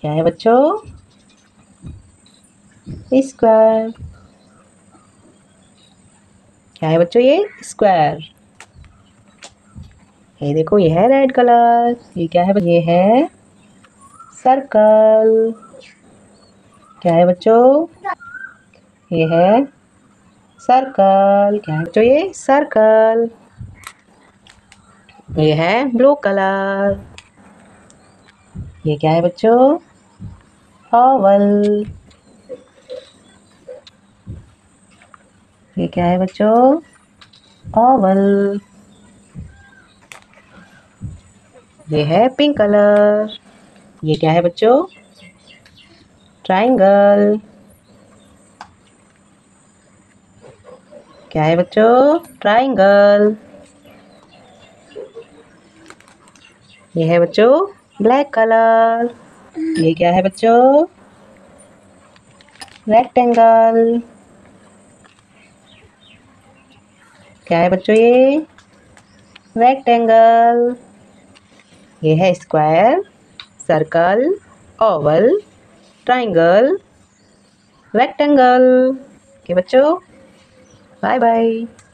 क्या है बच्चों? स्क्वायर। क्या है बच्चों? ये स्क्वायर। ये देखो, ये है रेड कलर। ये क्या है? ये है सर्कल। क्या है बच्चों? ये है सर्कल। क्या है बच्चों? ये सर्कल। ये है ब्लू कलर। ये क्या है बच्चों? ओवल। ये क्या है बच्चों? ओवल। ये है पिंक कलर। ये क्या है बच्चों? ट्रायंगल। क्या है बच्चों? ट्रायंगल। ये है बच्चों ब्लैक कलर। ये क्या है बच्चों? रेक्टेंगल। क्या है बच्चों? ये रेक्टेंगल। ये है square, circle, oval, triangle, rectangle. के बच्चों, बाय बाय।